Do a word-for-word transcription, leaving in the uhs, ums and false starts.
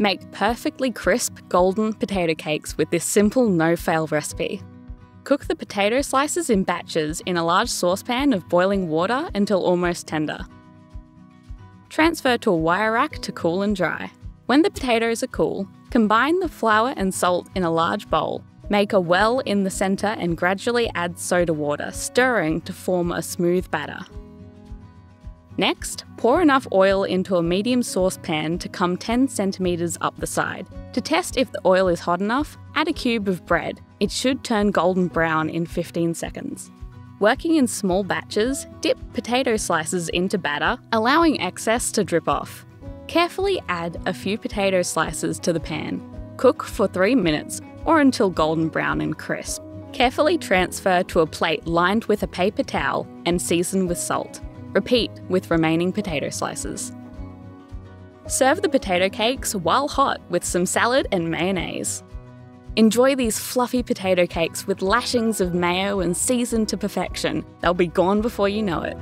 Make perfectly crisp, golden potato cakes with this simple no-fail recipe. Cook the potato slices in batches in a large saucepan of boiling water until almost tender. Transfer to a wire rack to cool and dry. When the potatoes are cool, combine the flour and salt in a large bowl. Make a well in the center and gradually add soda water, stirring to form a smooth batter. Next, pour enough oil into a medium saucepan to come ten centimeters up the side. To test if the oil is hot enough, add a cube of bread. It should turn golden brown in fifteen seconds. Working in small batches, dip potato slices into batter, allowing excess to drip off. Carefully add a few potato slices to the pan. Cook for three minutes or until golden brown and crisp. Carefully transfer to a plate lined with a paper towel and season with salt. Repeat with remaining potato slices. Serve the potato cakes while hot with some salad and mayonnaise. Enjoy these fluffy potato cakes with lashings of mayo and seasoned to perfection. They'll be gone before you know it.